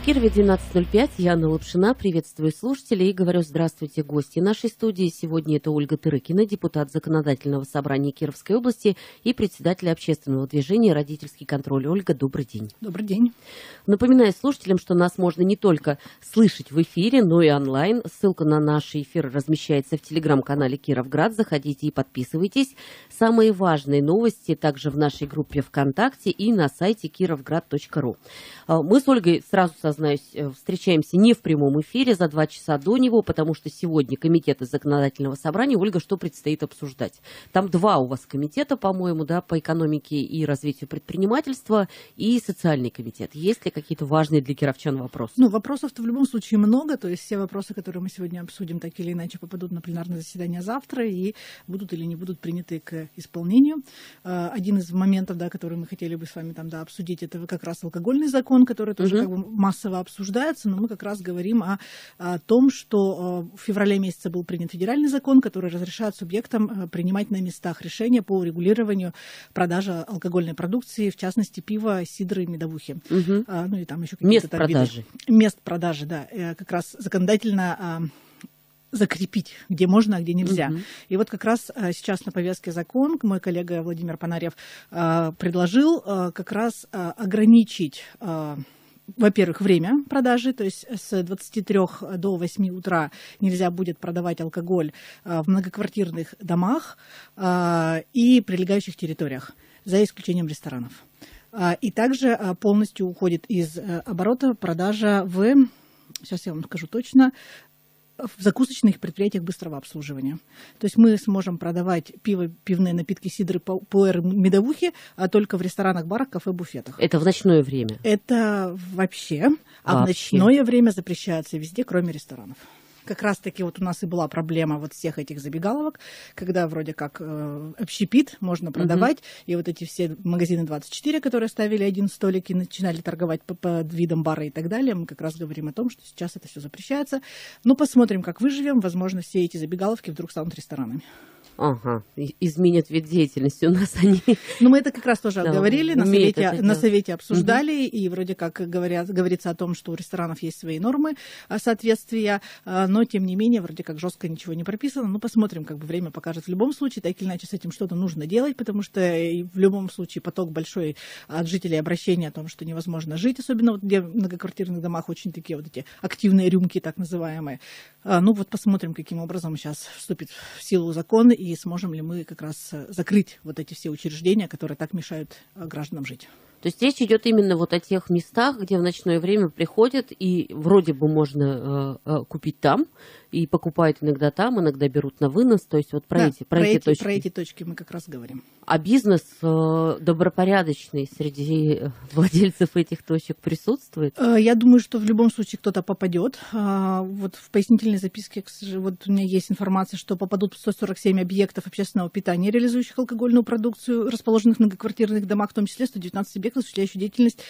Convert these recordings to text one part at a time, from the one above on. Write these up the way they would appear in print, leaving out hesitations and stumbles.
В Кирове 12.05. Я, Анна Лапшина, приветствую слушателей и говорю здравствуйте, гости. Нашей студии сегодня это Ольга Тырыкина, депутат Законодательного собрания Кировской области и председатель общественного движения «Родительский контроль». Ольга, добрый день. Добрый день. Напоминаю слушателям, что нас можно не только слышать в эфире, но и онлайн. Ссылка на наш эфир размещается в телеграм-канале «Кировград». Заходите и подписывайтесь. Самые важные новости также в нашей группе ВКонтакте и на сайте kirovgrad.ru. Мы с Ольгой сразу сознаюсь, встречаемся не в прямом эфире за 2 часа до него, потому что сегодня комитеты законодательного собрания. Ольга, что предстоит обсуждать? Там 2 у вас комитета, по-моему, да, по экономике и развитию предпринимательства и социальный комитет. Есть ли какие-то важные для кировчан вопросы? Ну, вопросов-то в любом случае много, то есть все вопросы, которые мы сегодня обсудим, так или иначе попадут на пленарное заседание завтра и будут или не будут приняты к исполнению. Один из моментов, да, который мы хотели бы с вами там, да, обсудить, это как раз алкогольный закон, который тоже как бы масса обсуждается, но мы как раз говорим о том, что в феврале месяце был принят федеральный закон, который разрешает субъектам принимать на местах решения по регулированию продажи алкогольной продукции, в частности пива, сидры, медовухи. Угу. Ну и там еще какие-то продажи. Мест продажи, да. Как раз законодательно закрепить, где можно, а где нельзя. И вот как раз сейчас на повестке закон мой коллега Владимир Панарьев предложил как раз ограничить... Во-первых, время продажи, то есть с 23 до 8 утра нельзя будет продавать алкоголь в многоквартирных домах и прилегающих территориях, за исключением ресторанов. И также полностью уходит из оборота продажа в, сейчас я вам скажу точно, в закусочных предприятиях быстрого обслуживания. То есть мы сможем продавать пиво, пивные напитки, сидры, пуэры, медовухи, а только в ресторанах, барах, кафе, буфетах. Это в ночное время? Это вообще. А в ночное время запрещается везде, кроме ресторанов. Как раз-таки вот у нас и была проблема вот всех этих забегаловок, когда вроде как общепит можно продавать, и вот эти все магазины 24, которые ставили один столик и начинали торговать под видом бара и так далее, мы как раз говорим о том, что сейчас это все запрещается. Но посмотрим, как выживем, возможно, все эти забегаловки вдруг станут ресторанами. Ага, изменят вид деятельности у нас они. Ну, мы это как раз тоже говорили, на совете обсуждали, и вроде как говорится о том, что у ресторанов есть свои нормы соответствия, но тем не менее вроде как жестко ничего не прописано. Ну, посмотрим, как бы время покажет. В любом случае, так или иначе, с этим что-то нужно делать, потому что в любом случае поток большой от жителей обращения о том, что невозможно жить, особенно вот где в многоквартирных домах очень такие вот эти активные рюмки, так называемые. Ну, вот посмотрим, каким образом сейчас вступит в силу закон, и сможем ли мы как раз закрыть вот эти все учреждения, которые так мешают гражданам жить. То есть речь идет именно вот о тех местах, где в ночное время приходят, и вроде бы можно купить там, и покупают иногда там, иногда берут на вынос. То есть вот про, да, эти, про эти точки. Про эти точки мы как раз говорим. А бизнес добропорядочный среди владельцев этих точек присутствует? Я думаю, что в любом случае кто-то попадет. Вот в пояснительной записке вот у меня есть информация, что попадут 147 объектов общественного питания, реализующих алкогольную продукцию, расположенных в многоквартирных домах, в том числе 119 объектов, осуществляющих деятельность,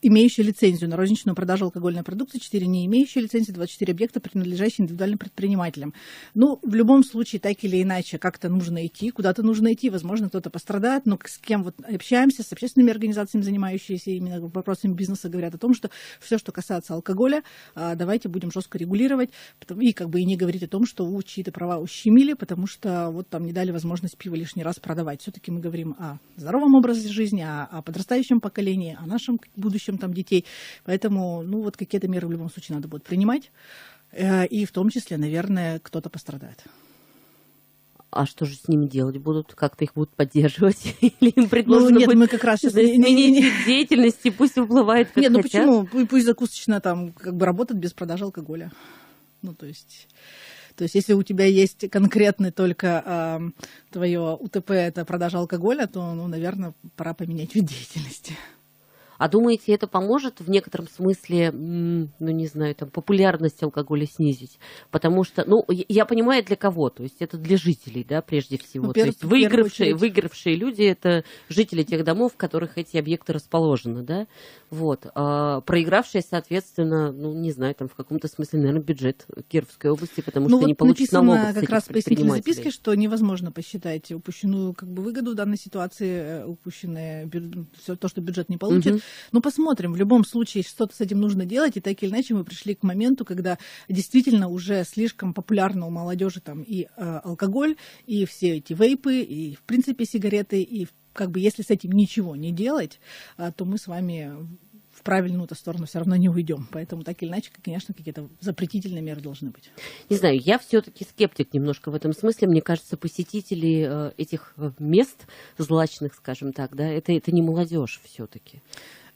имеющие лицензию на розничную продажу алкогольной продукции, 4 не имеющие лицензии, 24 объекта, принадлежащие индивидуальным предпринимателям. Ну, в любом случае, так или иначе, как-то нужно идти, куда-то нужно идти, возможно, кто-то пострадает, но с кем вот общаемся, с общественными организациями, занимающимися именно вопросами бизнеса, говорят о том, что все, что касается алкоголя, давайте будем жестко регулировать и как бы и не говорить о том, что чьи-то права ущемили, потому что вот там не дали возможность пиво лишний раз продавать. Все-таки мы говорим о здоровом образе жизни, о подрастающем поколении, о нашем будущем там детей. Поэтому, ну, вот какие-то меры в любом случае надо будет принимать. И в том числе, наверное, кто-то пострадает. А что же с ними делать будут? Как-то их будут поддерживать? Или им предложено будет изменить деятельность и пусть уплывает, как хотят? Нет, ну почему? Пусть закусочная там как бы работает без продажи алкоголя. Ну, то есть если у тебя есть конкретный только твое УТП, это продажа алкоголя, то, ну, наверное, пора поменять вид деятельности. А думаете, это поможет в некотором смысле, ну, не знаю, там, популярность алкоголя снизить? Потому что, ну, я понимаю, для кого. То есть это для жителей, да, прежде всего. Ну, то есть выигравшие люди – это жители тех домов, в которых эти объекты расположены, да? Вот. А проигравшие, соответственно, ну, не знаю, там, в каком-то смысле, наверное, бюджет Кировской области, потому что вот не получат налогов с этих предпринимателей. Как раз в пояснительной записке, что невозможно посчитать упущенную, как бы, выгоду в данной ситуации, упущенное, все то, что бюджет не получит. Угу. Ну, посмотрим. В любом случае, что-то с этим нужно делать. И так или иначе мы пришли к моменту, когда действительно уже слишком популярно у молодежи там и алкоголь, и все эти вейпы, и, в принципе, сигареты. И как бы если с этим ничего не делать, то мы с вами в правильную-то сторону все равно не уйдем. Поэтому так или иначе, конечно, какие-то запретительные меры должны быть. Не знаю, я все-таки скептик немножко в этом смысле. Мне кажется, посетители этих мест злачных, скажем так, да, это не молодежь все-таки.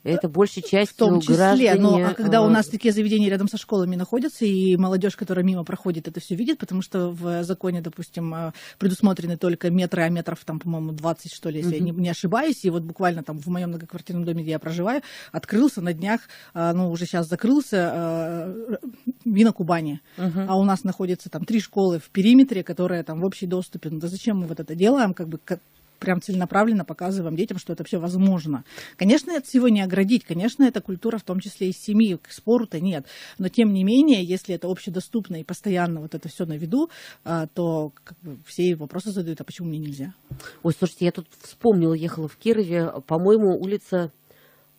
Это большей частью в том числе, граждане... но а когда у нас такие заведения рядом со школами находятся, и молодежь, которая мимо проходит, это все видит, потому что в законе, допустим, предусмотрены только метры, а метров там, по-моему, 20, что ли, если я не ошибаюсь. И вот буквально там в моем многоквартирном доме, где я проживаю, открылся на днях, ну, уже сейчас закрылся, Винокубани. А у нас находятся там 3 школы в периметре, которые там в общий доступе. Ну, да зачем мы вот это делаем, как бы... прям целенаправленно показываем детям, что это все возможно. Конечно, от всего не оградить, конечно, это культура в том числе и семьи, к спору-то нет. Но тем не менее, если это общедоступно и постоянно вот это все на виду, то как бы, все вопросы задают, а почему мне нельзя? Ой, слушайте, я тут вспомнила, ехала в Кирове, по-моему, улица...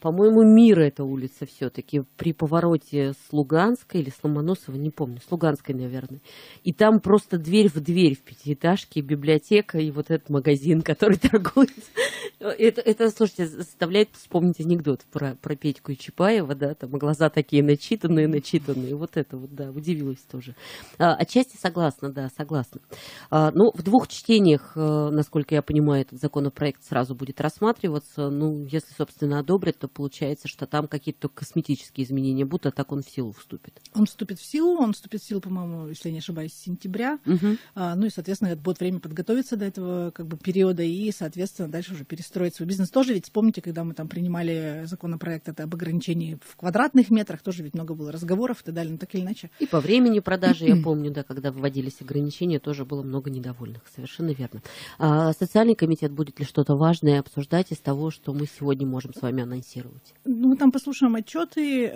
По-моему, Мира эта улица все-таки при повороте с Луганской или с Ломоносова, не помню, с Луганской, наверное. И там просто дверь в пятиэтажке, библиотека и вот этот магазин, который торгует. Это, слушайте, заставляет вспомнить анекдот про Петьку и Чапаева, да, там глаза такие начитанные, вот это вот, да, удивилась тоже. Отчасти согласна, да, согласна. Ну, в 2 чтениях, насколько я понимаю, этот законопроект сразу будет рассматриваться, ну, если, собственно, одобрят, то получается, что там какие-то косметические изменения будут, а так он в силу вступит. Он вступит в силу, по-моему, если я не ошибаюсь, с сентября. Ну и, соответственно, будет время подготовиться до этого как бы периода и, соответственно, дальше уже перестроить свой бизнес. Тоже ведь вспомните, когда мы там принимали законопроект это об ограничении в квадратных метрах, тоже ведь много было разговоров и так далее, но так или иначе. И по времени продажи, я помню, да, когда вводились ограничения, тоже было много недовольных, совершенно верно. А социальный комитет будет ли что-то важное обсуждать из того, что мы сегодня можем с вами анонсировать? Ну, мы там послушаем отчеты,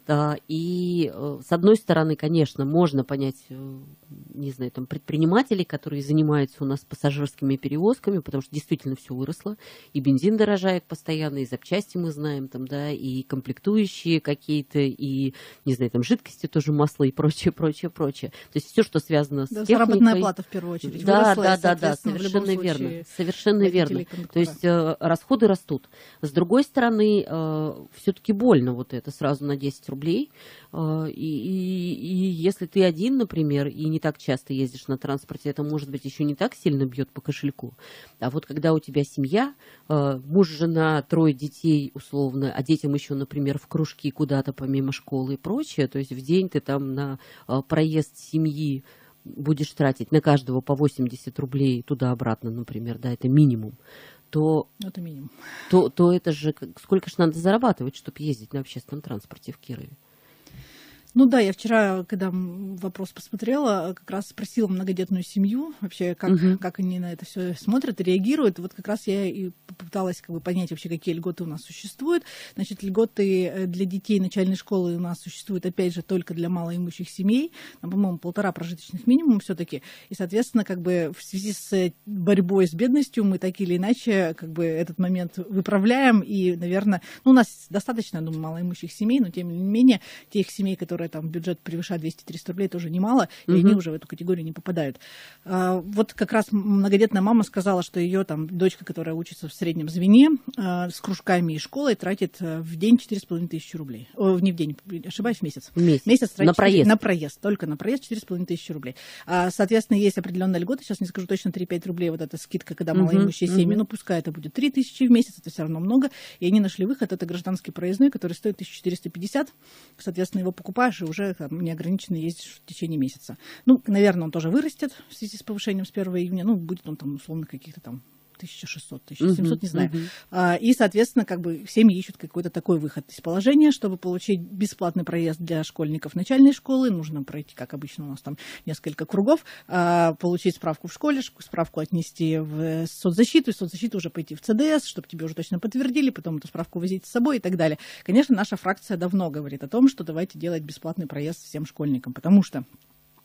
И с одной стороны, конечно, можно понять, не знаю, там, предпринимателей, которые занимаются у нас пассажирскими перевозками, потому что действительно все выросло. И бензин дорожает постоянно, и запчасти мы знаем, там, да, и комплектующие какие-то, и, не знаю, там, жидкости тоже, масло и прочее. То есть все, что связано с техникой. Заработная плата в первую очередь. Да, совершенно верно. Совершенно верно. То есть расходы растут. С другой стороны, все-таки больно вот это сразу на 10 рублей. И если ты один, например, и не так часто ездишь на транспорте, это, может быть, еще не так сильно бьет по кошельку. А вот когда у тебя семья, муж, жена, 3 детей, условно, а детям еще, например, в кружки куда-то помимо школы и прочее, то есть в день ты там на проезд семьи будешь тратить на каждого по 80 рублей туда-обратно, например, да, это минимум. То это же сколько же надо зарабатывать, чтобы ездить на общественном транспорте в Кирове? Ну да, я вчера, когда вопрос посмотрела, как раз спросила многодетную семью вообще, как они на это все смотрят и реагируют. Вот как раз я и попыталась как бы понять вообще, какие льготы у нас существуют. Значит, льготы для детей начальной школы у нас существуют, опять же, только для малоимущих семей. Там, по-моему, 1,5 прожиточных минимум все-таки. И, соответственно, как бы в связи с борьбой с бедностью мы так или иначе как бы этот момент выправляем. И, наверное, ну, у нас достаточно, я думаю, малоимущих семей, но тем не менее тех семей, которые там бюджет превышает 200-300 рублей, тоже немало, и они уже в эту категорию не попадают. Вот как раз многодетная мама сказала, что ее там дочка, которая учится в среднем среднем звене с кружками и школой тратит в день 4,5 тысячи рублей. О, не в день, ошибаюсь, в месяц. Месяц тратит на проезд. Только на проезд 4,5 тысячи рублей. Соответственно, есть определенные льготы. Сейчас не скажу точно 3-5 рублей. Вот эта скидка, когда малоимущие семьи. Ну, пускай это будет 3 тысячи в месяц. Это все равно много. И они нашли выход. Это гражданский проездной, который стоит 1450. Соответственно, его покупаешь и уже там, неограниченно ездишь в течение месяца. Ну, наверное, он тоже вырастет в связи с повышением с 1 июня. Ну, будет он там условно каких-то там 1600, 1700, не знаю. И, соответственно, как бы семьи ищут какой-то такой выход из положения, чтобы получить бесплатный проезд для школьников начальной школы. Нужно пройти, как обычно, у нас там несколько кругов, получить справку в школе, справку отнести в соцзащиту, из соцзащиты уже пойти в ЦДС, чтобы тебе уже точно подтвердили, потом эту справку возить с собой и так далее. Конечно, наша фракция давно говорит о том, что давайте делать бесплатный проезд всем школьникам, потому что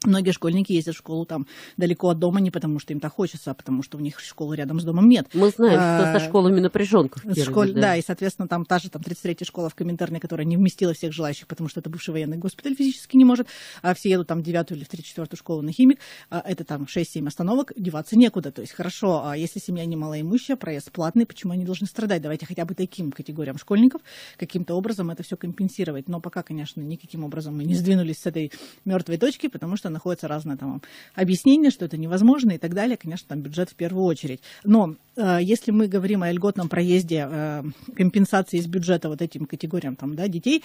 многие школьники ездят в школу там далеко от дома не потому, что им так хочется, а потому, что у них школы рядом с домом нет. Мы знаем, что со школами напряженка. Да, и, соответственно, там та же 33-я школа в Коминтерне, которая не вместила всех желающих, потому что это бывший военный госпиталь, физически не может, а все едут там в 9-ю или в 34-ю школу на химик, это там 6-7 остановок, деваться некуда. То есть хорошо, а если семья не малоимущая, проезд платный, почему они должны страдать? Давайте хотя бы таким категориям школьников каким-то образом это все компенсировать. Но пока, конечно, никаким образом мы не сдвинулись с этой мертвой точки, потому что находятся разные там объяснения, что это невозможно и так далее. Конечно, там бюджет в первую очередь. Но если мы говорим о льготном проезде, компенсации из бюджета вот этим категориям там, да, детей,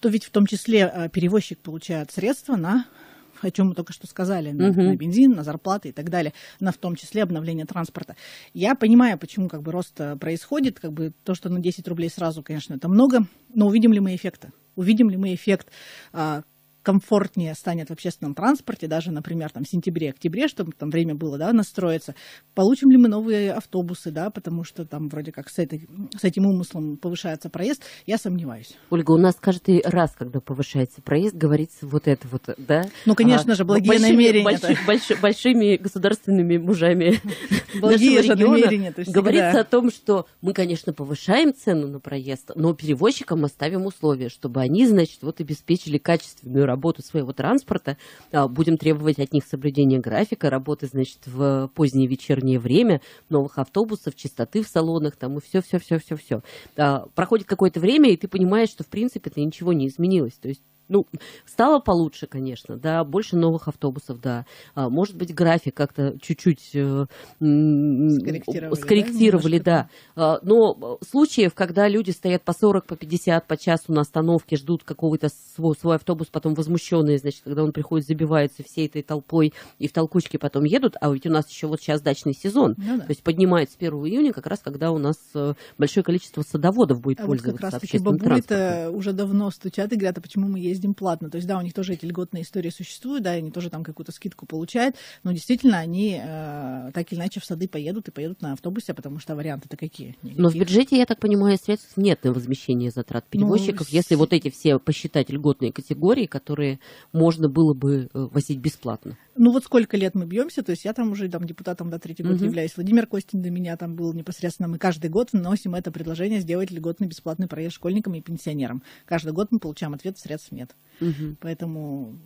то ведь в том числе перевозчик получает средства на, о чем мы только что сказали, на бензин, на зарплаты и так далее, на в том числе обновление транспорта. Я понимаю, почему как бы рост происходит, как бы то, что на 10 рублей сразу, конечно, это много, но увидим ли мы эффекта? Увидим ли мы эффект, комфортнее станет в общественном транспорте, даже, например, там, в сентябре-октябре, чтобы там время было, да, настроиться. Получим ли мы новые автобусы, да, потому что там вроде как с этим умыслом повышается проезд, я сомневаюсь. Ольга, у нас каждый раз, когда повышается проезд, говорится вот это вот, да? Ну, конечно же, благие намерения. Большими государственными мужами нашего региона говорится о том, что мы, конечно, повышаем цену на проезд, но перевозчикам оставим условия, чтобы они, значит, вот обеспечили качественную работу своего транспорта, будем требовать от них соблюдения графика, работы, значит, в позднее вечернее время, новых автобусов, чистоты в салонах, там, и все. Проходит какое-то время, и ты понимаешь, что, в принципе-то, ничего не изменилось. То есть, ну, стало получше, конечно, да, больше новых автобусов, да. Может быть, график как-то чуть-чуть скорректировали, да. Но случаев, когда люди стоят по 40, по 50, по часу на остановке, ждут какого-то свой автобус, потом возмущенные, значит, когда он приходит, забиваются всей этой толпой и в толкучке потом едут, а ведь у нас еще вот сейчас дачный сезон. Ну, да. То есть поднимают с 1 июня, как раз когда у нас большое количество садоводов будет пользоваться общественным транспортом. Бабули-то уже давно стучат и говорят, а почему мы ездим платно. То есть, да, у них тоже эти льготные истории существуют, да, они тоже там какую-то скидку получают, но действительно они так или иначе в сады поедут и поедут на автобусе, потому что варианты-то какие? Никакие. Но в бюджете, я так понимаю, средств нет на возмещение затрат перевозчиков, ну, если вот эти все посчитать льготные категории, которые можно было бы возить бесплатно. Ну вот сколько лет мы бьемся, то есть я там уже там, депутатом до третий год являюсь, Владимир Костин до меня там был непосредственно, мы каждый год вносим это предложение сделать льготный бесплатный проезд школьникам и пенсионерам. Каждый год мы получаем ответ, средств нет. Поэтому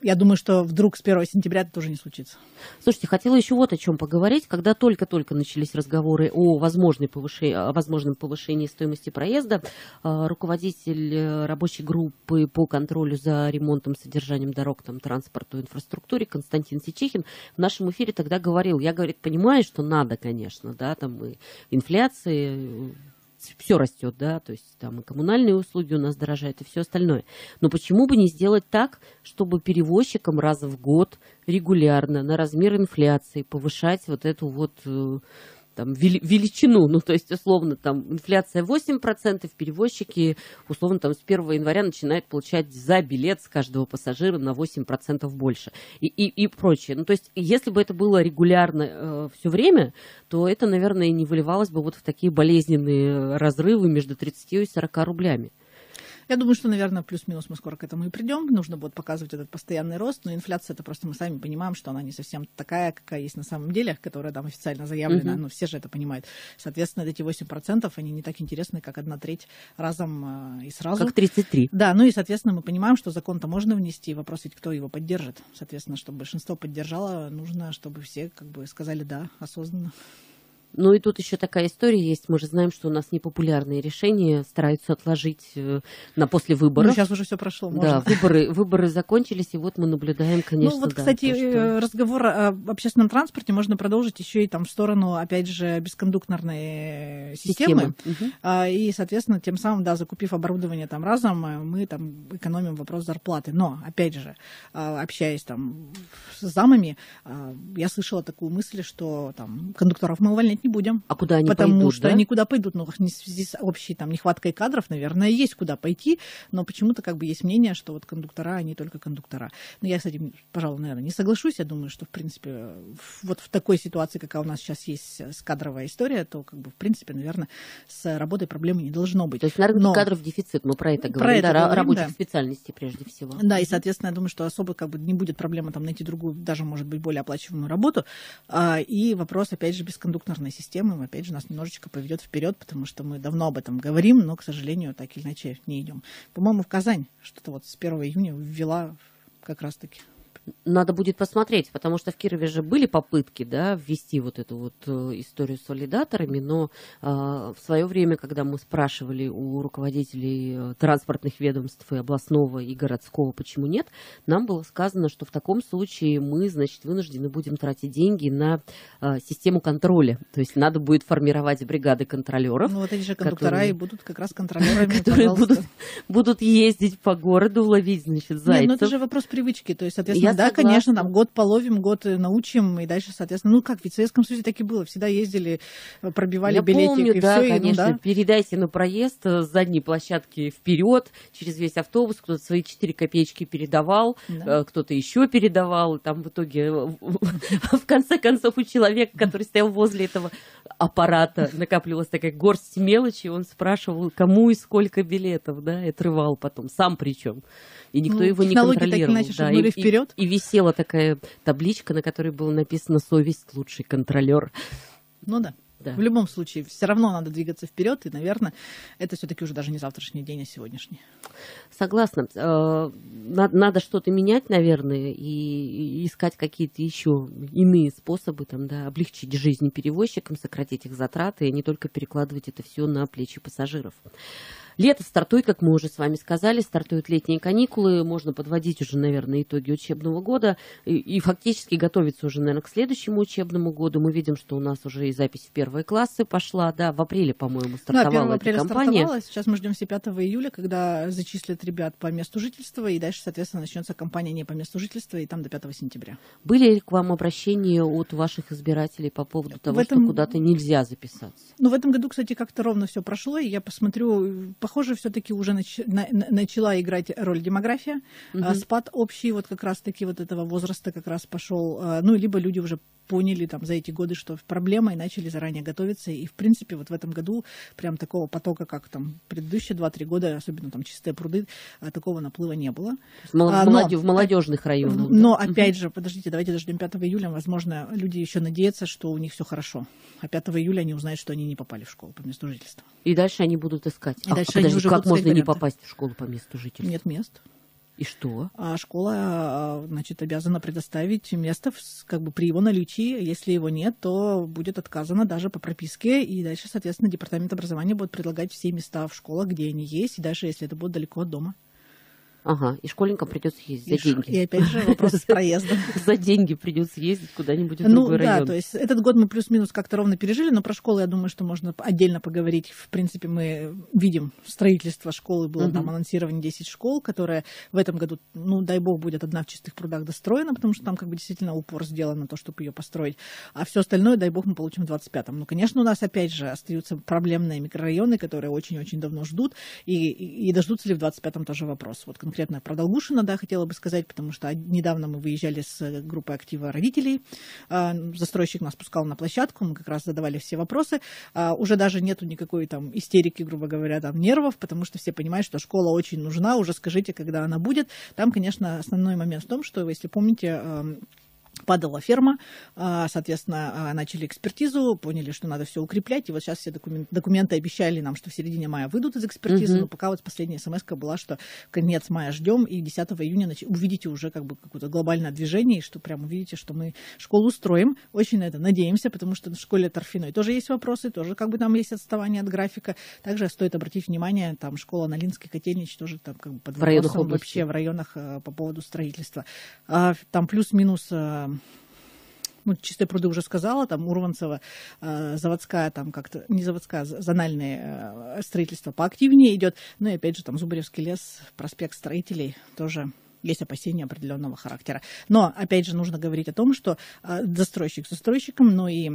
я думаю, что вдруг с 1 сентября это тоже не случится. Слушайте, хотела еще вот о чем поговорить. Когда только-только начались разговоры о возможном повышении стоимости проезда, руководитель рабочей группы по контролю за ремонтом, содержанием дорог, там, транспорту, инфраструктуре Константин Сичихин в нашем эфире тогда говорил, я, говорит, понимаю, что надо, конечно, да, там и инфляции, все растет, да, то есть там и коммунальные услуги у нас дорожают, и все остальное. Но почему бы не сделать так, чтобы перевозчикам раз в год регулярно на размер инфляции повышать вот эту вот там величину, ну, то есть, условно, там, инфляция 8%, перевозчики, условно, там, с 1 января начинают получать за билет с каждого пассажира на 8% больше и прочее. Ну, то есть, если бы это было регулярно все время, то это, наверное, не выливалось бы вот в такие болезненные разрывы между 30 и 40 рублями. Я думаю, что, наверное, плюс-минус мы скоро к этому и придем. Нужно будет показывать этот постоянный рост. Но инфляция, это просто мы сами понимаем, что она не совсем такая, какая есть на самом деле, которая там официально заявлена. Но все же это понимают. Соответственно, эти 8%, они не так интересны, как 1/3 разом и сразу. Как 33. Да, ну и, соответственно, мы понимаем, что закон-то можно внести. Вопрос ведь, кто его поддержит. Соответственно, чтобы большинство поддержало, нужно, чтобы все как бы сказали «да» осознанно. Ну и тут еще такая история есть. Мы же знаем, что у нас непопулярные решения стараются отложить на после выборов. Ну, сейчас уже все прошло. Можно. Да, выборы закончились, и вот мы наблюдаем, конечно. Ну вот, да, кстати, то, что... разговор об общественном транспорте можно продолжить еще и там в сторону, опять же, бескондукторной системы. Угу. И, соответственно, тем самым, да, закупив оборудование там разом, мы там экономим вопрос зарплаты. Но, опять же, общаясь там с замами, я слышала такую мысль, что там кондукторов мы увольнять не будем. А куда они пойдут? Потому что они куда пойдут? Ну, в связи с общей там нехваткой кадров, наверное, есть куда пойти, но почему-то как бы есть мнение, что вот кондуктора, они только кондуктора. Но я, кстати, пожалуй, наверное, не соглашусь. Я думаю, что, в принципе, вот в такой ситуации, какая у нас сейчас есть с кадровая история, то, как бы, в принципе, наверное, с работой проблемы не должно быть. То есть, наверное, но... кадров дефицит, мы про это говорим, да, рабочих специальностей прежде всего. Да, и, соответственно, я думаю, что особо как бы не будет проблемы там найти другую, даже, может быть, более оплачиваемую работу. И вопрос, опять же, без кондукторной системы, опять же, нас немножечко поведет вперед, потому что мы давно об этом говорим, но, к сожалению, так или иначе не идем. По-моему, в Казань что-то вот с 1 июня ввела как раз-таки. Надо будет посмотреть, потому что в Кирове же были попытки, да, ввести вот эту вот историю с валидаторами, но в свое время, когда мы спрашивали у руководителей транспортных ведомств и областного, и городского, почему нет, нам было сказано, что в таком случае мы, значит, вынуждены будем тратить деньги на систему контроля, то есть надо будет формировать бригады контролеров. Ну вот эти же кондуктора которые... и будут как раз контролерами, которые будут ездить по городу, ловить, значит, зайцев. Нет, ну это же вопрос привычки, то есть, соответственно, да, конечно, там год половим, год научим, и дальше, соответственно, ну как, ведь в Советском Союзе так и было, всегда ездили, пробивали билетики, и да, все. Конечно, и, ну, да. Передайте на проезд с задней площадки вперед, через весь автобус, кто-то свои 4 копеечки передавал, да. Кто-то еще передавал, и там в итоге, в конце концов, у человека, который стоял возле этого аппарата, накапливалась такая горсть мелочи, он спрашивал, кому и сколько билетов, да, и отрывал потом, сам причем. И никто его не контролировал. Так иначе, да, были вперед. И висела такая табличка, на которой было написано «Совесть – лучший контролер». Ну да. Да. В любом случае, все равно надо двигаться вперед, и, наверное, это все-таки уже даже не завтрашний день, а сегодняшний. Согласна. Надо что-то менять, наверное, и искать какие-то еще иные способы там, да, облегчить жизнь перевозчикам, сократить их затраты, и не только перекладывать это все на плечи пассажиров. Лето стартует, как мы уже с вами сказали, стартуют летние каникулы, можно подводить уже, наверное, итоги учебного года и фактически готовиться уже, наверное, к следующему учебному году. Мы видим, что у нас уже и запись в первые классы пошла, да, в апреле, по-моему, стартовала эта кампания. Да, 1 апреля стартовала, сейчас мы ждем все 5 июля, когда зачислят ребят по месту жительства, и дальше, соответственно, начнется кампания не по месту жительства, и там до 5 сентября. Были ли к вам обращения от ваших избирателей по поводу того, что куда-то нельзя записаться? Ну, в этом году, кстати, как-то ровно все прошло, и я посмотрю... Похоже, все-таки уже начала играть роль демография. Угу. Спад общий вот как раз-таки вот этого возраста как раз пошел. Ну, либо люди уже поняли там за эти годы, что проблема, и начали заранее готовиться. И, в принципе, вот в этом году прям такого потока, как там предыдущие 2-3 года, особенно там чистые пруды, такого наплыва не было. В молодежных районах. Но, опять же, подождите, давайте дождем 5 июля. Возможно, люди еще надеются, что у них все хорошо. А 5 июля они узнают, что они не попали в школу по месту жительства. И дальше они будут искать. Подожди, уже как можно не попасть в школу по месту жительства? Нет мест. И что? А школа, значит, обязана предоставить место, как бы, при его наличии. Если его нет, то будет отказано даже по прописке. И дальше, соответственно, департамент образования будет предлагать все места в школах, где они есть, и даже если это будет далеко от дома. Ага, и школьникам придется ездить за деньги. И опять же вопрос с проездом. За деньги придется ездить куда-нибудь в другой район. Ну да, то есть этот год мы плюс-минус как-то ровно пережили, но про школу, я думаю, что можно отдельно поговорить. В принципе, мы видим строительство школы, было там анонсировано 10 школ, которые в этом году, ну дай бог, будет одна в Чистых прудах достроена, потому что там как бы действительно упор сделан на то, чтобы ее построить. А все остальное, дай бог, мы получим в 25-м. Ну, конечно, у нас опять же остаются проблемные микрорайоны, которые очень-очень давно ждут, и дождутся ли в 25-м тоже вопрос. Вот конкретно про Долгушина, да, хотела бы сказать, потому что недавно мы выезжали с группой актива родителей, застройщик нас пускал на площадку, мы как раз задавали все вопросы, уже даже нету никакой там истерики, грубо говоря, там нервов, потому что все понимают, что школа очень нужна, уже скажите, когда она будет. Там, конечно, основной момент в том, что, если помните, падала ферма, соответственно, начали экспертизу, поняли, что надо все укреплять, и вот сейчас все документы обещали нам, что в середине мая выйдут из экспертизы, но пока вот последняя смс-ка была, что конец мая ждем, и 10 июня увидите уже как бы какое-то глобальное движение, и что прям увидите, что мы школу устроим, очень на это надеемся, потому что в школе торфяной тоже есть вопросы, тоже как бы там есть отставание от графика, также стоит обратить внимание, там школа Налинский, Котельнич тоже там как бы под вопросом вообще в районах по поводу строительства. Там плюс-минус... Ну, Чистые пруды уже сказала, там Урванцева, заводская, там как-то, не заводская, зональное строительство поактивнее идет. Ну и опять же там Зубаревский лес, проспект Строителей тоже. Есть опасения определенного характера. Но, опять же, нужно говорить о том, что застройщик с застройщиком, но и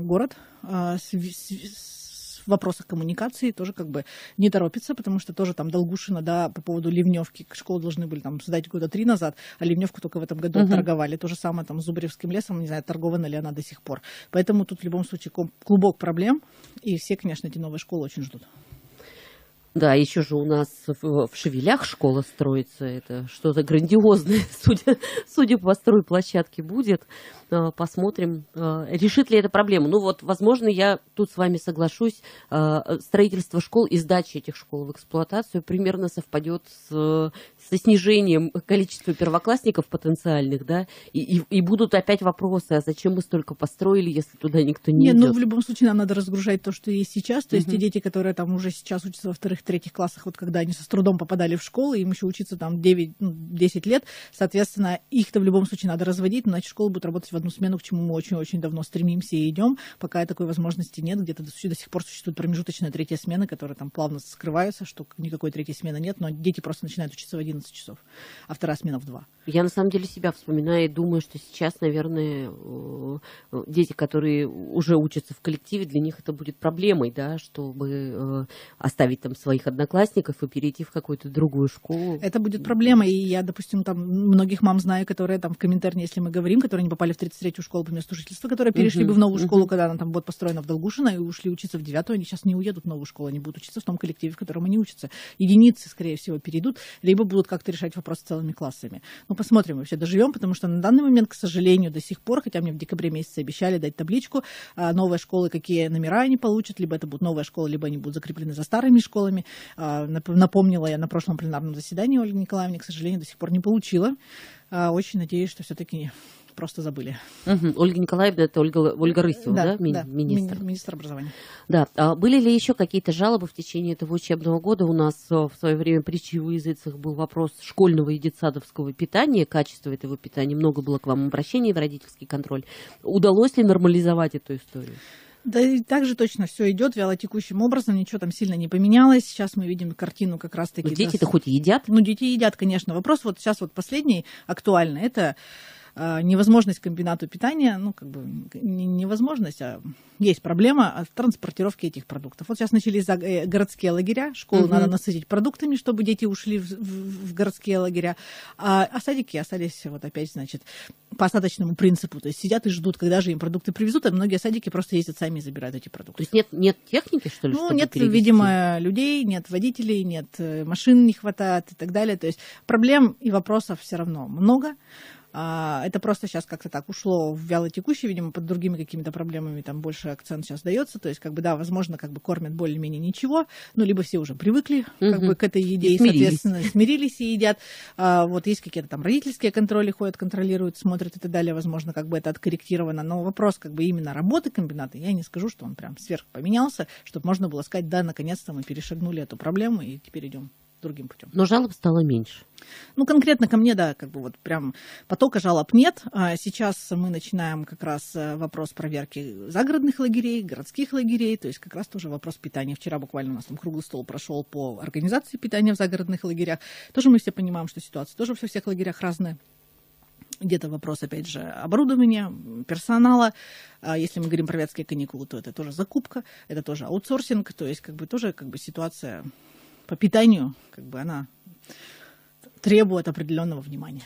город в вопросах коммуникации тоже как бы не торопится, потому что тоже там Долгушина, да, по поводу Ливневки, школу должны были там сдать года 3 назад, а Ливневку только в этом году торговали. То же самое там с Зубаревским лесом, не знаю, торгована ли она до сих пор. Поэтому тут в любом случае клубок проблем, и все, конечно, эти новые школы очень ждут. Да, еще же у нас в Шевелях школа строится, это что-то грандиозное, судя по стройплощадке, будет. Посмотрим, решит ли это проблему. Ну вот, возможно, я тут с вами соглашусь, строительство школ и сдача этих школ в эксплуатацию примерно совпадет со снижением количества первоклассников потенциальных, да, и будут опять вопросы, а зачем мы столько построили, если туда никто не идет? Нет, ну в любом случае нам надо разгружать то, что есть сейчас, то есть те дети, которые там уже сейчас учатся во вторых-третьих классах, вот когда они со трудом попадали в школу, им еще учиться там 9-10 лет, соответственно, их-то в любом случае надо разводить, иначе школа будет работать в одну смену, к чему мы очень-очень давно стремимся и идем, пока такой возможности нет, где-то до сих пор существует промежуточная третья смена, которая там плавно скрывается, что никакой третьей смены нет, но дети просто начинают учиться в 11 часов, а вторая смена в 2. Я на самом деле себя вспоминаю и думаю, что сейчас, наверное, дети, которые уже учатся в коллективе, для них это будет проблемой, да, чтобы оставить там своих одноклассников и перейти в какую-то другую школу. Это будет проблема, и я, допустим, там многих мам знаю, которые там в комментарии, если мы говорим, которые не попали в 33-ю школу по месту жительства, которые перешли бы в новую школу, когда она там будет построена в Долгушино, и ушли учиться в 9-ю, они сейчас не уедут в новую школу, они будут учиться в том коллективе, в котором они учатся. Единицы, скорее всего, перейдут, либо будут как-то решать вопрос с целыми классами. Ну, посмотрим, вообще доживем, потому что на данный момент, к сожалению, до сих пор, хотя мне в декабре месяце обещали дать табличку, новые школы, какие номера они получат, либо это будет новая школа, либо они будут закреплены за старыми школами. Напомнила я на прошлом пленарном заседании Ольге Николаевне, к сожалению, до сих пор не получила. Очень надеюсь, что все-таки просто забыли. Ольга Николаевна, это Ольга Рысева, да? Да, министр образования. Да. А были ли еще какие-то жалобы в течение этого учебного года? У нас в свое время притчей во языцах был вопрос школьного и детсадовского питания, качества этого питания. Много было к вам обращений в родительский контроль. Удалось ли нормализовать эту историю? Да, и так же точно все идет вялотекущим образом, ничего там сильно не поменялось. Сейчас мы видим картину как раз-таки... Но дети-то хоть едят? Ну, дети едят, конечно. Вопрос вот сейчас вот последний, актуальный, это... невозможность комбинату питания, ну, как бы, не невозможность, а есть проблема транспортировки этих продуктов. Вот сейчас начались городские лагеря, школу надо насытить продуктами, чтобы дети ушли в городские лагеря, а садики остались вот опять, значит, по остаточному принципу, то есть сидят и ждут, когда же им продукты привезут, а многие садики просто ездят сами и забирают эти продукты. То есть нет техники, что ли, чтобы перевезти? Ну, нет, видимо, людей, нет водителей, нет машин, не хватает и так далее, то есть проблем и вопросов все равно много. Это просто сейчас как-то так ушло в вялотекущее, видимо, под другими какими-то проблемами там больше акцент сейчас дается, то есть, как бы, да, возможно, как бы кормят более-менее ничего, ну, либо все уже привыкли, как бы, к этой еде, и соответственно, смирились и едят. Вот есть какие-то там родительские контроли, ходят, контролируют, смотрят и так далее, возможно, как бы это откорректировано, но вопрос, как бы, именно работы комбината, я не скажу, что он прям сверх поменялся, чтобы можно было сказать, да, наконец-то мы перешагнули эту проблему и теперь идем другим путем. Но жалоб стало меньше. Ну, конкретно ко мне, да, как бы вот прям потока жалоб нет. Сейчас мы начинаем как раз вопрос проверки загородных лагерей, городских лагерей, то есть как раз тоже вопрос питания. Вчера буквально у нас там круглый стол прошел по организации питания в загородных лагерях. Тоже мы все понимаем, что ситуация тоже во всех лагерях разная. Где-то вопрос, опять же, оборудования, персонала. Если мы говорим про вятские каникулы, то это тоже закупка, это тоже аутсорсинг, то есть как бы тоже как бы ситуация... по питанию, как бы она требует определенного внимания.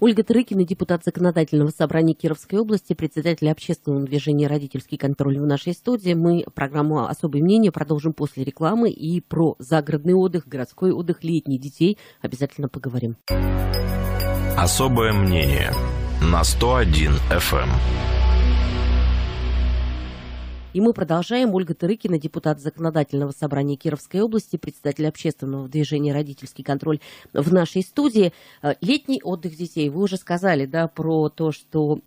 Ольга Тырыкина, депутат Законодательного собрания Кировской области, председатель общественного движения «Родительский контроль» в нашей студии. Мы программу «Особое мнение» продолжим после рекламы и про загородный отдых, городской отдых, летних детей обязательно поговорим. «Особое мнение» на 101 FM. И мы продолжаем. Ольга Тырыкина, депутат Законодательного собрания Кировской области, председатель общественного движения «Родительский контроль» в нашей студии. Летний отдых детей. Вы уже сказали, да, про то, что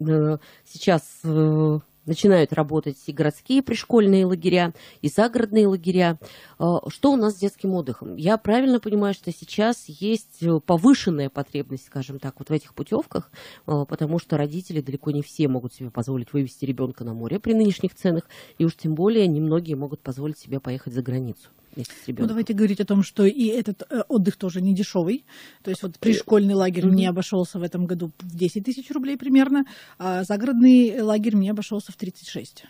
сейчас начинают работать и городские пришкольные лагеря, и загородные лагеря. Что у нас с детским отдыхом? Я правильно понимаю, что сейчас есть повышенная потребность, скажем так, вот в этих путевках, потому что родители далеко не все могут себе позволить вывести ребенка на море при нынешних ценах, и уж тем более немногие могут позволить себе поехать за границу. Ну, давайте говорить о том, что и этот отдых тоже не дешевый. То есть вот пришкольный лагерь мне обошелся в этом году в 10 тысяч рублей примерно, а загородный лагерь мне обошелся в 36.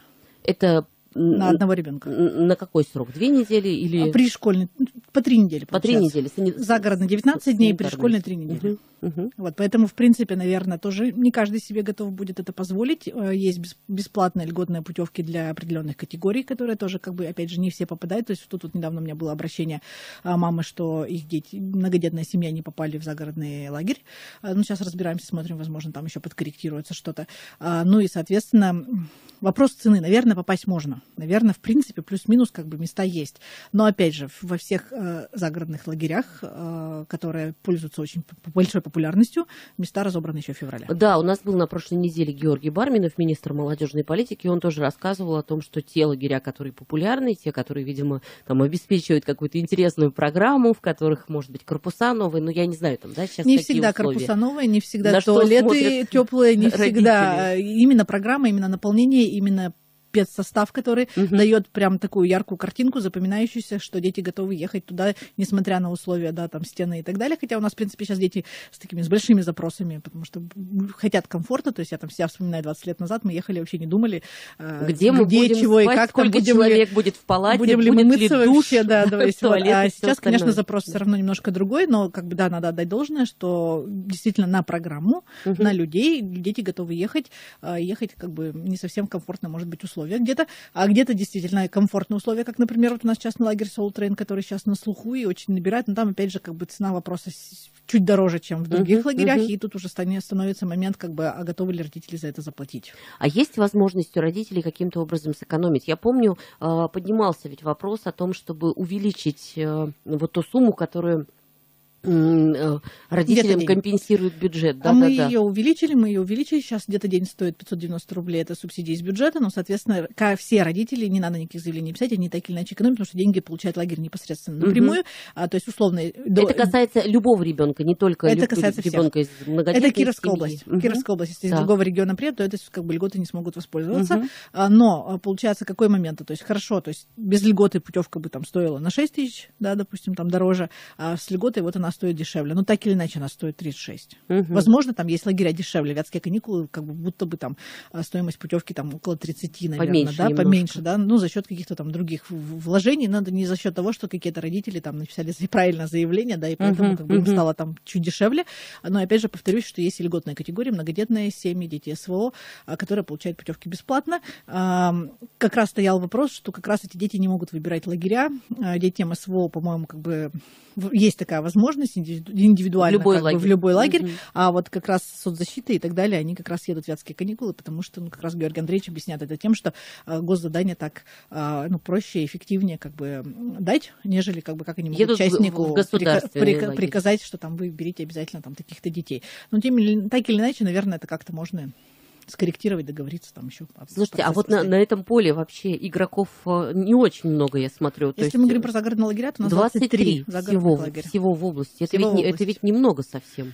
Это на одного ребенка. На какой срок? 2 недели или... Пришкольный. По 3 недели. По 3 недели. Загородный 19 дней, пришкольный 3 недели. Вот, поэтому, в принципе, наверное, тоже не каждый себе готов будет это позволить. Есть бесплатные льготные путевки для определенных категорий, которые тоже, как бы, опять же, не все попадают. То есть тут недавно у меня было обращение мамы, что их дети, многодетная семья, не попали в загородный лагерь. Ну, сейчас разбираемся, смотрим, возможно, там еще подкорректируется что-то. Ну и, соответственно, вопрос цены. Наверное, попасть можно. Наверное, в принципе, плюс-минус, как бы, места есть. Но, опять же, во всех загородных лагерях, которые пользуются очень большой популярностью, места разобраны еще в феврале. Да, у нас был на прошлой неделе Георгий Барминов, министр молодежной политики, он тоже рассказывал о том, что те лагеря, которые популярны, те, которые, видимо, там обеспечивают какую-то интересную программу, в которых, может быть, корпуса новые, но я не знаю, там, да, сейчас не всегда условия. Корпуса новые, не всегда на туалеты теплые, не родители. Всегда именно программа, именно наполнение, именно состав, который дает прям такую яркую картинку, запоминающуюся, что дети готовы ехать туда, несмотря на условия, да, там, стены и так далее. Хотя у нас, в принципе, сейчас дети с такими, с большими запросами, потому что хотят комфорта. То есть я там себя вспоминаю 20 лет назад, мы ехали, вообще не думали, где мы будем чего спать, и как, сколько человек будет в палате, будем ли мы мыться вообще, да, давай, туалет, а сейчас, конечно, запрос все равно немножко другой, но, как бы, да, надо отдать должное, что действительно на программу, на людей, дети готовы ехать, как бы, не совсем комфортно, может быть, условия где-то, а где-то действительно комфортные условия, как, например, вот у нас частный лагерь Soul Train, который сейчас на слуху и очень набирает, но там, опять же, как бы, цена вопроса чуть дороже, чем в других лагерях, и тут уже становится момент, как бы, а готовы ли родители за это заплатить. А есть возможность у родителей каким-то образом сэкономить? Я помню, поднимался ведь вопрос о том, чтобы увеличить вот ту сумму, которую родителям компенсирует бюджет. Да, мы ее увеличили, Сейчас где-то день стоит 590 рублей, это субсидии из бюджета, но, соответственно, все родители, не надо никаких заявлений писать, они так или иначе экономят, потому что деньги получает лагерь непосредственно напрямую, то есть условно... Это касается любого ребенка, не только ребенка из многодетной семьи. Это Кировская область. Кировская область, если из другого региона приедут, то это, как бы, льготы не смогут воспользоваться. Но получается, какой момент? То есть хорошо, то есть без льготы путевка бы там стоила на 6 тысяч, да, допустим, там дороже, а с льготой вот она стоит дешевле. Но так или иначе она стоит 36. Возможно, там есть лагеря дешевле. Вятские каникулы, как бы, будто бы там стоимость путевки там около 30, наверное. Поменьше, да? Поменьше, да? Ну, за счет каких-то там других вложений. Надо не за счет того, что какие-то родители там написали правильно заявление, да, и поэтому как бы, им стало там чуть дешевле. Но, опять же, повторюсь, что есть льготные категории, многодетные семьи, дети СВО, которые получают путевки бесплатно. Как раз стоял вопрос, что как раз эти дети не могут выбирать лагеря. Детям СВО, по-моему, как бы есть такая возможность индивидуально в любой лагерь, а вот как раз соцзащита и так далее, они как раз едут в Вятские каникулы, потому что, ну, как раз Георгий Андреевич объясняет это тем, что госзадание так, ну, проще и эффективнее, как бы, дать, нежели, как бы, как они могут едут частнику приказать, что там вы берите обязательно там таких-то детей. Но тем или, так или иначе, наверное, это как-то можно скорректировать, договориться там еще. Слушайте, а вот на этом поле вообще игроков не очень много, я смотрю. Если мы говорим про загородные лагеря, то у нас 23 всего в области. Это ведь немного совсем.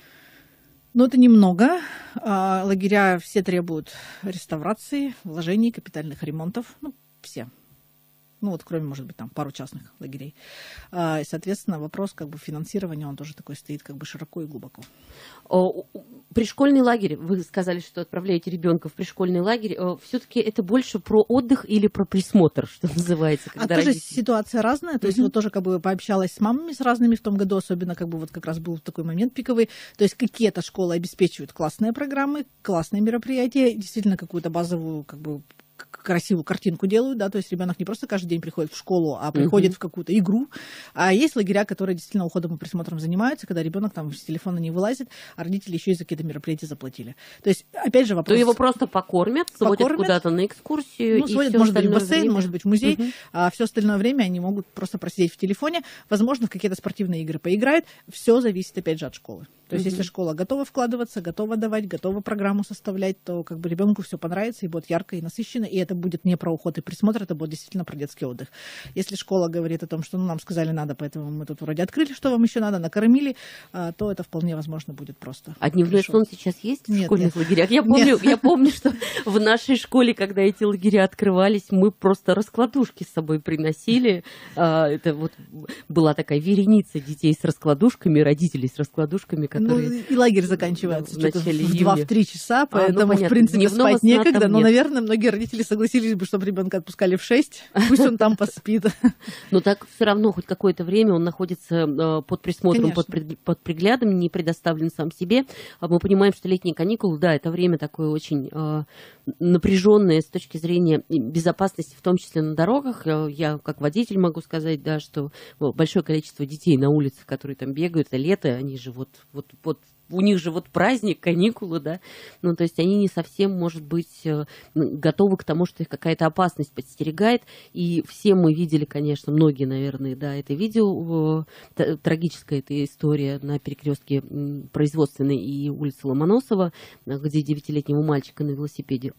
Но это немного. Лагеря все требуют реставрации, вложений, капитальных ремонтов. Ну, все. Ну, вот кроме, может быть, там пару частных лагерей. И, соответственно, вопрос, как бы, финансирования, он тоже такой стоит, как бы, широко и глубоко. Пришкольный лагерь, вы сказали, что отправляете ребенка в пришкольный лагерь. Все-таки это больше про отдых или про присмотр, что называется? Когда тоже ситуация разная. То есть вот тоже, как бы, пообщалась с мамами с разными в том году, особенно, как бы, вот как раз был такой момент пиковый. То есть какие-то школы обеспечивают классные программы, классные мероприятия, действительно какую-то базовую, как бы, красивую картинку делают, да, то есть ребенок не просто каждый день приходит в школу, а приходит в какую-то игру. А есть лагеря, которые действительно уходом и присмотром занимаются, когда ребенок там с телефона не вылазит, а родители еще и за какие-то мероприятия заплатили. То есть, опять же, вопрос... То его просто покормят, сводят куда-то на экскурсию, ну, и сводят, может быть, в бассейн, может быть, в музей, а все остальное время они могут просто просидеть в телефоне, возможно, в какие-то спортивные игры поиграют. Все зависит, опять же, от школы. То есть, если школа готова вкладываться, готова давать, готова программу составлять, то как бы ребенку все понравится и будет ярко и насыщенно, и это будет не про уход и присмотр, это будет действительно про детский отдых. Если школа говорит о том, что ну, нам сказали надо, поэтому мы тут вроде открыли, что вам еще надо, накормили, то это вполне возможно будет просто. А дневной сон сейчас есть в школьных лагерях? Я помню, что в нашей школе, когда эти лагеря открывались, мы просто раскладушки с собой приносили. Это вот была такая вереница детей с раскладушками, родителей с раскладушками, которые... Ну, и лагерь заканчивается в 2-3 часа, поэтому, в принципе, спать некогда. Но, наверное, многие родители согласились бы, чтобы ребенка отпускали в 6, пусть он там поспит. Но так все равно хоть какое-то время он находится под присмотром, под приглядом, не предоставлен сам себе. Мы понимаем, что летние каникулы, да, это время такое очень напряженное с точки зрения безопасности, в том числе на дорогах. Я как водитель могу сказать, да, что большое количество детей на улицах, которые там бегают, а лето, они же вот у них же вот праздник, каникулы, да, ну, то есть они не совсем, может быть, готовы к тому, что их какая-то опасность подстерегает, и все мы видели, конечно, многие, наверное, да, это видео, трагическая эта история на перекрестке Производственной и улицы Ломоносова, где 9-летнего мальчика на велосипеде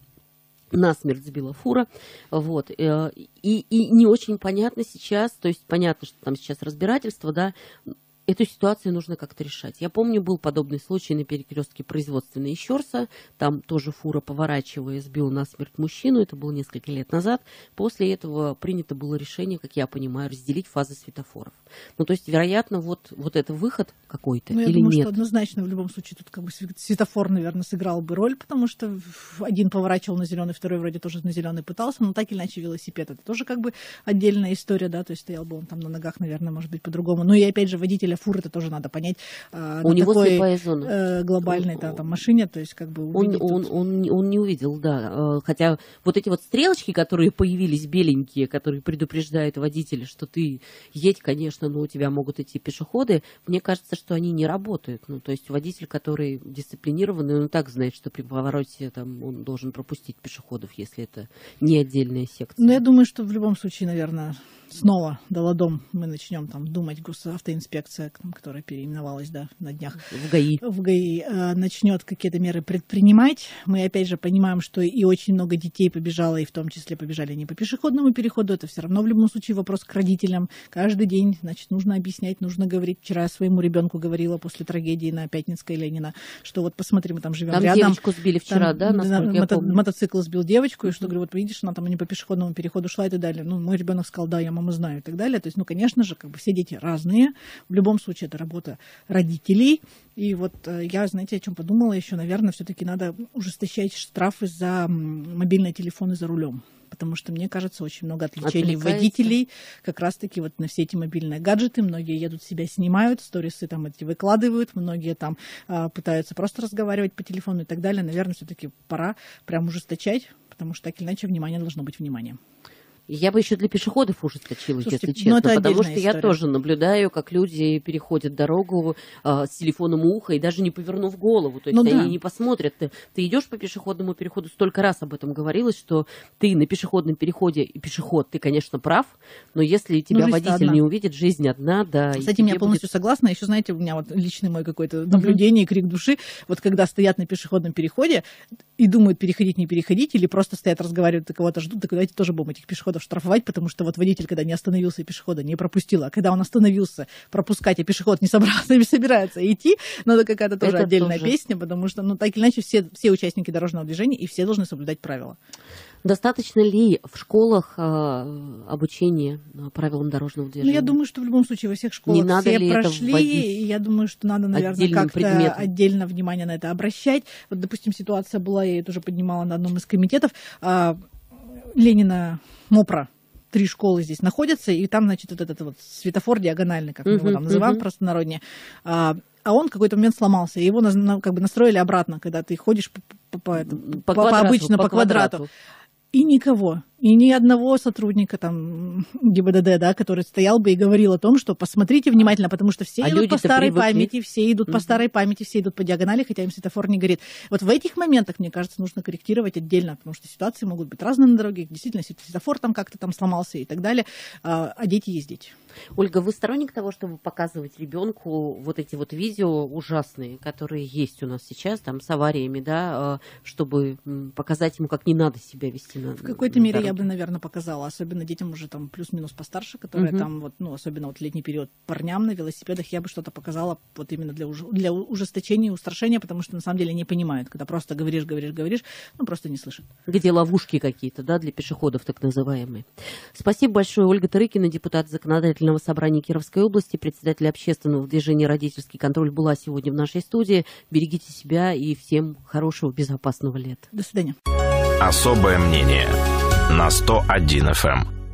насмерть сбила фура, вот, и не очень понятно сейчас, то есть понятно, что там сейчас разбирательство, да, эту ситуацию нужно как-то решать. Я помню, был подобный случай на перекрестке Производственной и Щорса. Там тоже фура, поворачивая, сбила насмерть мужчину. Это было несколько лет назад. После этого принято было решение, как я понимаю, разделить фазы светофоров. Ну, то есть, вероятно, вот это выход какой-то или думаю, нет? Я думаю, что однозначно в любом случае тут как бы светофор, наверное, сыграл бы роль, потому что один поворачивал на зеленый, второй вроде тоже на зеленый пытался, но так или иначе велосипед. Это тоже как бы отдельная история, да, то есть стоял бы он там на ногах, наверное, может быть, по-другому. Ну и опять же, водителя фур, это тоже надо понять. У него слепая зона. Глобальной там, машине, то есть как бы... Он не увидел, да. Хотя вот эти вот стрелочки, которые появились беленькие, которые предупреждают водителя, что ты едь, конечно, но у тебя могут идти пешеходы, мне кажется, что они не работают. Ну, то есть водитель, который дисциплинированный, он так знает, что при повороте там, он должен пропустить пешеходов, если это не отдельная секция. Ну, я думаю, что в любом случае, наверное, снова доладом мы начнем там думать, госавтоинспекция, которая переименовалась, да, на днях в ГАИ начнет какие-то меры предпринимать. Мы, опять же, понимаем, что и очень много детей побежало, и в том числе побежали не по пешеходному переходу. Это все равно в любом случае вопрос к родителям. Каждый день, значит, нужно объяснять, нужно говорить. Вчера я своему ребенку говорила после трагедии на Пятницкой и Ленина, что вот посмотри, мы там живем рядом. Там девочку сбили вчера, там, да? Мотоцикл сбил девочку, и что, говорю, вот видишь, она там не по пешеходному переходу шла и так далее. Ну, мой ребенок сказал, да, я маму знаю и так далее. То есть, ну, конечно же, как бы все дети разные. В любом случае, это работа родителей. И вот я, знаете, о чем подумала еще, наверное, все-таки надо ужесточать штрафы за мобильные телефоны за рулем. Потому что, мне кажется, очень много отвлечений водителей как раз-таки вот на все эти мобильные гаджеты. Многие едут, себя снимают, сторисы там эти выкладывают, многие там пытаются просто разговаривать по телефону и так далее. Наверное, все-таки пора прям ужесточать, потому что так или иначе внимание должно быть вниманием. Я бы еще для пешеходов ужесточила, если честно, потому что история. Я тоже наблюдаю, как люди переходят дорогу с телефоном у уха и даже не повернув голову, то есть они не посмотрят. Ты идешь по пешеходному переходу, столько раз об этом говорилось, что ты на пешеходном переходе, и пешеход, ты, конечно, прав, но если тебя водитель не увидит, жизнь одна, да. С этим я полностью согласна. Еще, знаете, у меня вот личный мой какой-то наблюдение, крик души, вот когда стоят на пешеходном переходе и думают, переходить, не переходить, или просто стоят, разговаривают, кого-то ждут, так давайте тоже будем этих пешеходов штрафовать, потому что вот водитель, когда не остановился, и пешехода не пропустил, а когда он остановился пропускать, а пешеход не собрался, не собирается идти, надо какая-то тоже отдельная песня, потому что, ну, так или иначе, все участники дорожного движения, и все должны соблюдать правила. Достаточно ли в школах обучения правилам дорожного движения? Ну, я думаю, что в любом случае во всех школах не все прошли, и я думаю, что надо, наверное, как-то отдельно внимание на это обращать. Вот, допустим, ситуация была, я ее тоже поднимала на одном из комитетов, Ленина, МОПРа. 3 школы здесь находятся, и там, значит, вот этот вот светофор диагональный, как мы его там называем простонароднее, а он в какой-то момент сломался, и его как бы настроили обратно, когда ты ходишь по обычно по квадрату. и никого, и ни одного сотрудника там ГИБДД, да, который стоял бы и говорил о том, что посмотрите внимательно, потому что все идут по старой памяти, все идут по старой памяти, все идут по диагонали, хотя им светофор не горит. Вот в этих моментах, мне кажется, нужно корректировать отдельно, потому что ситуации могут быть разные на дороге, действительно светофор там как-то там сломался и так далее, а дети ездить. Ольга, вы сторонник того, чтобы показывать ребенку вот эти вот видео ужасные, которые есть у нас сейчас, там, с авариями, да, чтобы показать ему, как не надо себя вести на дороге? В какой-то мере я бы, наверное, показала, особенно детям уже там плюс-минус постарше, которые там, вот, ну, особенно вот летний период, парням на велосипедах, я бы что-то показала вот именно для ужесточения и устрашения, потому что на самом деле не понимают, когда просто говоришь, ну, просто не слышат. Где ловушки какие-то, да, для пешеходов так называемые. Спасибо большое. Ольга Тырыкина, депутат законодательного собрания Кировской области, председатель общественного движения «Родительский контроль», была сегодня в нашей студии. Берегите себя и всем хорошего, безопасного лета. До свидания. Особое мнение на 101 FM.